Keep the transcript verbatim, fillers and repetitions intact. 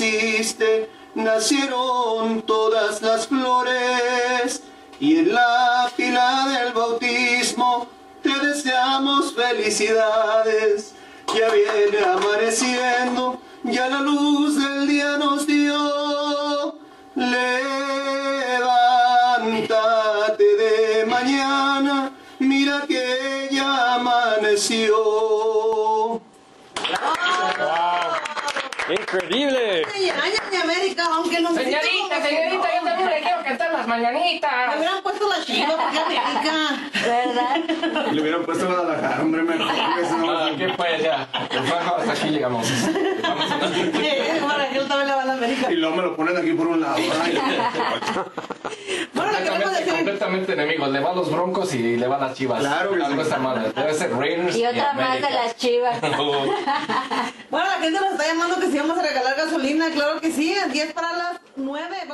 naciste, nacieron todas las flores, y en la fila del bautismo te deseamos felicidades. Ya viene amaneciendo, ya la luz del día nos dio. Levántate de mañana, mira que ya amaneció. ¡Increíble! Años de América, aunque no me señorita, señorita, señorita, yo también le quiero cantar las mañanitas. Le hubieran puesto la chiva porque es rica. ¿Verdad? Le hubieran puesto la lajar, hombre, mejor. Ah, ¿qué pues ya? Hasta aquí llegamos. Vamos a él también le va a la América. Y luego me lo ponen aquí por un lado. Bueno, lo que tengo que decir... completamente enemigos. Le va a los Broncos y le va a las Chivas. Claro. Algo está mal. Debe ser Raiders y otra más de las Chivas. Bueno, la gente nos está llamando que si vamos a regalar gasolina, claro que sí, es diez para las nueve.